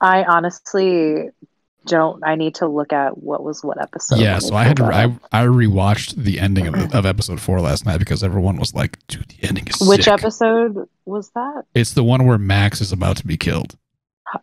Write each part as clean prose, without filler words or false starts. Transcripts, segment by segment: I honestly don't. I need to look at what episode. Yeah, so I rewatched the ending of episode 4 last night because everyone was like, dude, the ending is sick. Which episode was that? It's the one where Max is about to be killed.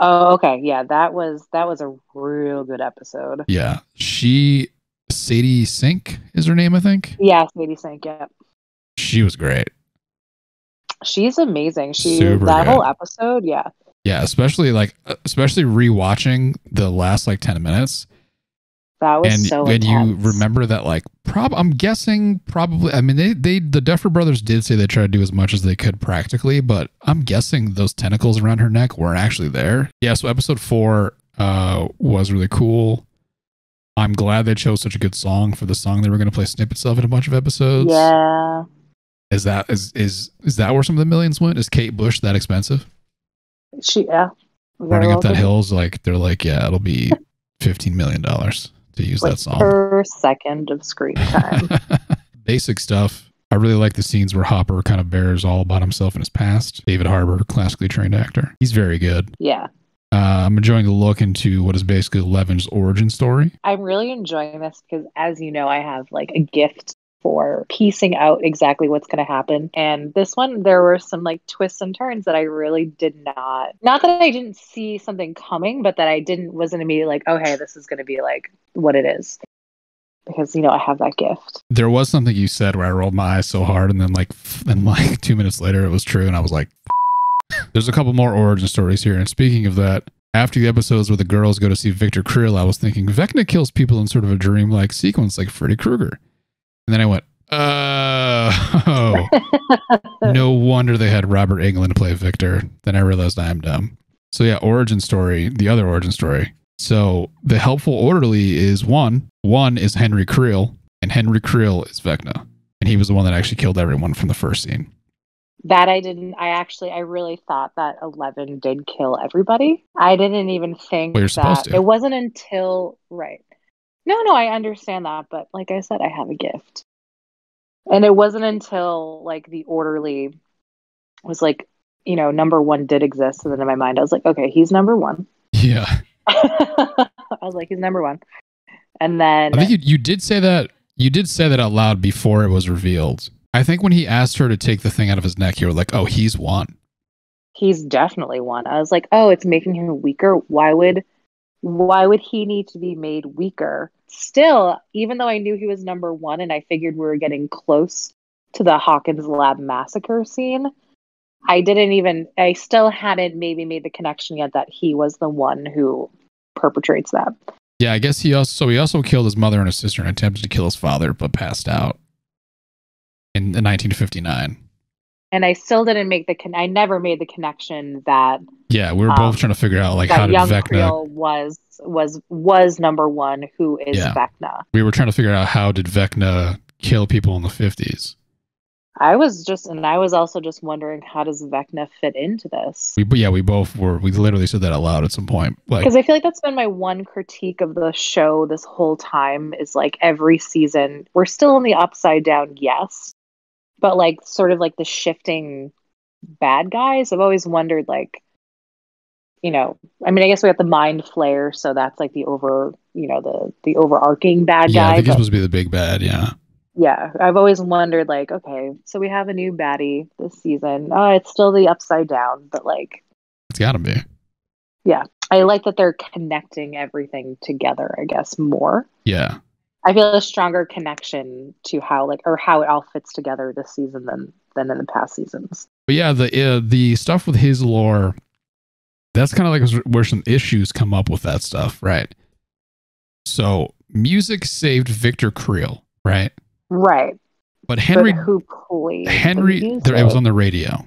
Oh, okay. Yeah, that was a real good episode. Yeah. Sadie Sink is her name, I think. Yeah, Sadie Sink, yeah. She was great. She's amazing. Whole episode, yeah. Yeah, especially rewatching the last 10 minutes. That was intense. You remember that the Duffer Brothers did say they tried to do as much as they could practically, but I'm guessing those tentacles around her neck weren't actually there. Yeah, so episode 4 was really cool. I'm glad they chose such a good song for the song they were going to play snippets of in a bunch of episodes. Yeah. Is that where some of the millions went? Is Kate Bush that expensive? Running up that hill is it'll be $15 million to use that song per second of screen time. Basic stuff. I really like the scenes where Hopper kind of bears all about himself and his past. David Harbour, classically trained actor. He's very good. Yeah. I'm enjoying the look into what is basically Eleven's origin story. I'm really enjoying this because, as you know, I have a gift for piecing out exactly what's going to happen. And this one, there were some twists and turns that I really did not that I didn't see something coming, but that I wasn't immediately oh, hey, this is going to be what it is. Because, I have that gift. There was something you said where I rolled my eyes so hard and then 2 minutes later it was true. And I was like, there's a couple more origin stories here. And speaking of that, after the episodes where the girls go to see Victor Creel, I was thinking Vecna kills people in sort of a dream-like sequence like Freddy Krueger. And then I went, no wonder they had Robert Englund play Victor. Then I realized I'm dumb. So yeah, origin story, the other origin story. So the helpful orderly is one is Henry Creel, and Henry Creel is Vecna. And he was the one that actually killed everyone from the first scene. That I didn't, I really thought that Eleven did kill everybody. I didn't even think that. It wasn't until, right. No, I understand that, but like I said, I have a gift. And it wasn't until the orderly was number one did exist, and then in my mind I was like, okay, he's number one. Yeah. I was like, he's number one. And then I think you did say that out loud before it was revealed. I think when he asked her to take the thing out of his neck, you were like, oh, he's one. He's definitely one. I was like, oh, it's making him weaker. Why would he need to be made weaker? Still, even though I knew he was number one and I figured we were getting close to the Hawkins Lab massacre scene, I still hadn't maybe made the connection yet that he was the one who perpetrates that. Yeah, I guess he also killed his mother and his sister and attempted to kill his father, but passed out in 1959. And I still didn't make I never made the connection that. Yeah, we were both trying to figure out how did Vecna Creel was number one. Who is Vecna? We were trying to figure out how did Vecna kill people in the 50s. I was also just wondering, how does Vecna fit into this? We both were. We literally said that out loud at some point. Because I feel like that's been my one critique of the show this whole time is every season we're still in the upside down. Yes. But the shifting bad guys, I've always wondered, I guess we got the Mind Flayer, so that's the overarching bad guy. Yeah, I think it's supposed to be the big bad, yeah. Yeah, I've always wondered, okay, so we have a new baddie this season. Oh, it's still the upside down, but it's gotta be. Yeah, I like that they're connecting everything together, I guess, more. Yeah. I feel a stronger connection to how it all fits together this season than in the past seasons. But yeah, the stuff with his lore, that's kind of where some issues come up with that stuff, right? So music saved Victor Creel, right? Right. But Henry, it was on the radio.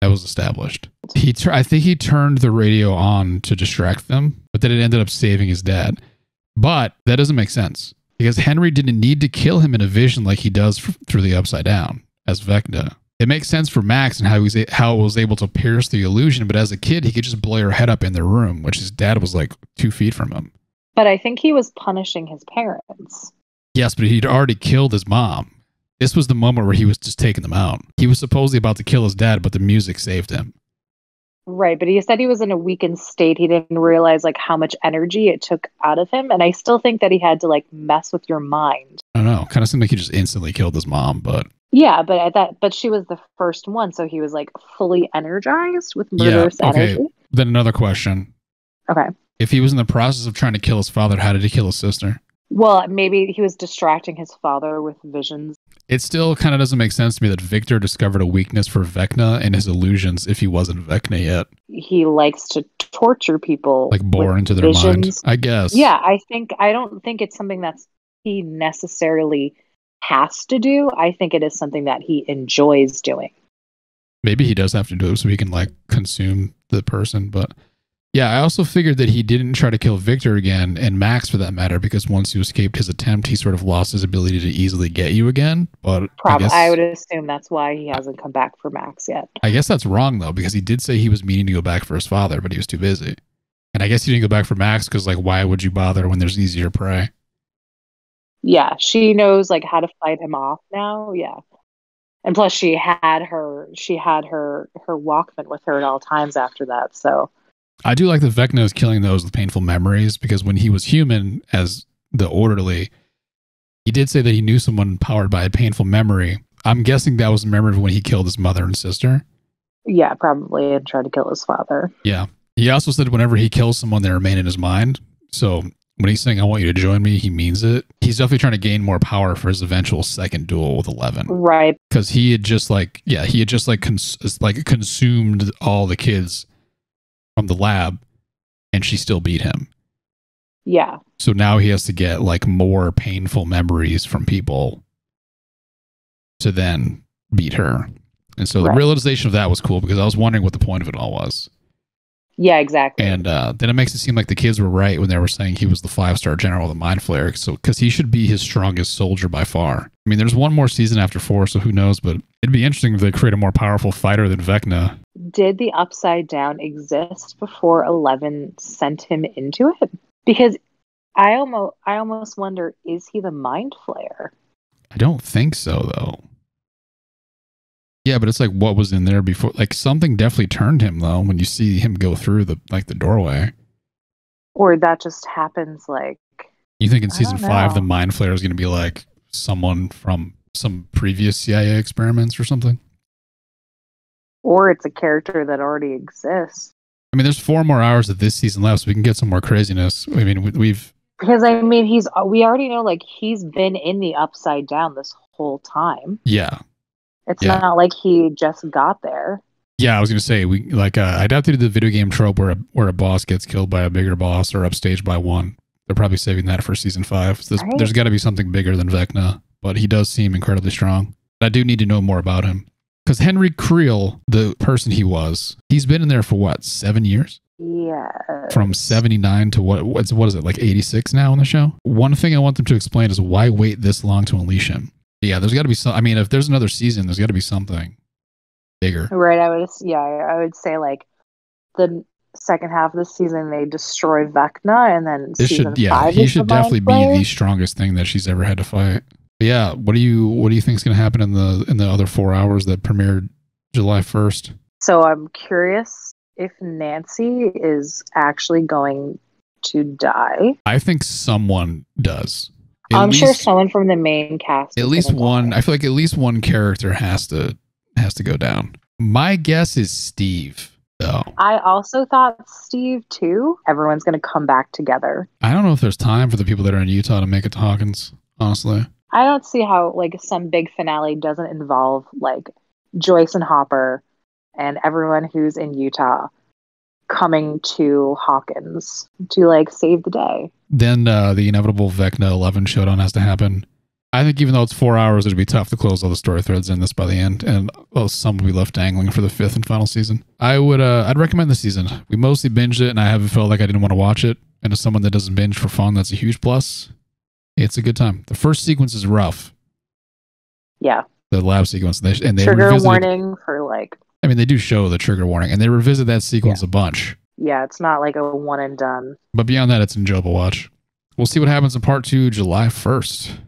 That was established. I think he turned the radio on to distract them, but then it ended up saving his dad. But that doesn't make sense because Henry didn't need to kill him in a vision like he does through the upside down as Vecna. It makes sense for Max and how it was able to pierce the illusion. But as a kid, he could just blow your head up in the room, which his dad was 2 feet from him. But I think he was punishing his parents. Yes, but he'd already killed his mom. This was the moment where he was just taking them out. He was supposedly about to kill his dad, but the music saved him. Right, but he said he was in a weakened state. He didn't realize like how much energy it took out of him, and I still think that he had to like mess with your mind. I don't know. Kind of seemed like he just instantly killed his mom, but yeah, but at that, but she was the first one, so he was like fully energized with murderous energy. Then another question. Okay. If he was in the process of trying to kill his father, how did he kill his sister? Well, maybe he was distracting his father with visions. It still kind of doesn't make sense to me that Victor discovered a weakness for Vecna and his illusions if he wasn't Vecna yet. He likes to torture people. Like bore into their minds, I guess. Yeah, I don't think it's something that he necessarily has to do. I think it is something that he enjoys doing. Maybe he does have to do it so he can like consume the person, but... Yeah, I also figured that he didn't try to kill Victor again, and Max for that matter, because once you escaped his attempt, he sort of lost his ability to easily get you again. But I would assume that's why he hasn't come back for Max yet. I guess that's wrong, though, because he did say he was meaning to go back for his father, but he was too busy. And I guess he didn't go back for Max because, like, why would you bother when there's easier prey? Yeah, she knows, like, how to fight him off now, yeah. And plus, she had her Walkman with her at all times after that, so... I do like that Vecna is killing those with painful memories, because when he was human as the orderly, he did say that he knew someone powered by a painful memory. I'm guessing that was the memory of when he killed his mother and sister. Yeah, probably, and tried to kill his father. Yeah. He also said whenever he kills someone, they remain in his mind. So when he's saying, I want you to join me, he means it. He's definitely trying to gain more power for his eventual second duel with Eleven. Right. Because he had just like, yeah, he had just like, consumed all the kids from the lab, and she still beat him. Yeah. So now he has to get like more painful memories from people to then beat her. And so the realization of that was cool, because I was wondering what the point of it all was. Yeah, exactly. And then it makes it seem like the kids were right when they were saying he was the 5-star general of the Mind Flayer, so because he should be his strongest soldier by far. I mean, there's one more season after 4, so who knows, but it'd be interesting if they create a more powerful fighter than Vecna. Did the Upside Down exist before Eleven sent him into it? Because I almost wonder, is he the Mind Flayer? I don't think so, though. Yeah, but it's like, what was in there before? Like, something definitely turned him, though, when you see him go through the doorway. Or that just happens, like... You think in season 5, the Mind Flayer is going to be, like, someone from some previous CIA experiments or something? Or it's a character that already exists. I mean, there's 4 more hours of this season left, so we can get some more craziness. I mean, we've... Because, I mean, we already know, like, he's been in the Upside Down this whole time. Yeah. It's not like he just got there. Yeah, I was going to say, we like I doubt they did the video game trope where a boss gets killed by a bigger boss or upstaged by one. They're probably saving that for season 5. So right? There's got to be something bigger than Vecna, but he does seem incredibly strong. But I do need to know more about him. Because Henry Creel, the person he was, he's been in there for what, 7 years? Yeah. From 79 to what is it, like 86 now on the show? One thing I want them to explain is why wait this long to unleash him. Yeah, there's got to be some. I mean, if there's another season, there's got to be something bigger, right? I would say like the second half of the season they destroy Vecna, and then season 5. He should definitely be the strongest thing that she's ever had to fight. But yeah, what do you think is going to happen in the other 4 hours that premiered July 1st? So I'm curious if Nancy is actually going to die. I think someone does. I'm sure someone from the main cast. At least one. I feel like at least one character has to go down. My guess is Steve, though. I also thought Steve too. Everyone's going to come back together. I don't know if there's time for the people that are in Utah to make it to Hawkins. Honestly, I don't see how like some big finale doesn't involve like Joyce and Hopper and everyone who's in Utah coming to Hawkins to like save the day. Then the inevitable Vecna 11 showdown has to happen. I think even though it's 4 hours, it'd be tough to close all the story threads in this by the end, and well, some will be left dangling for the 5th and final season. I'd recommend the season. We mostly binged it, and I haven't felt like I didn't want to watch it. And as someone that doesn't binge for fun, that's a huge plus. It's a good time. The first sequence is rough. Yeah. The lab sequence, and they trigger warning for like. I mean, they do show the trigger warning, and they revisit that sequence a bunch. Yeah, it's not like a one and done. But beyond that, it's an enjoyable watch. We'll see what happens in part 2, July 1st.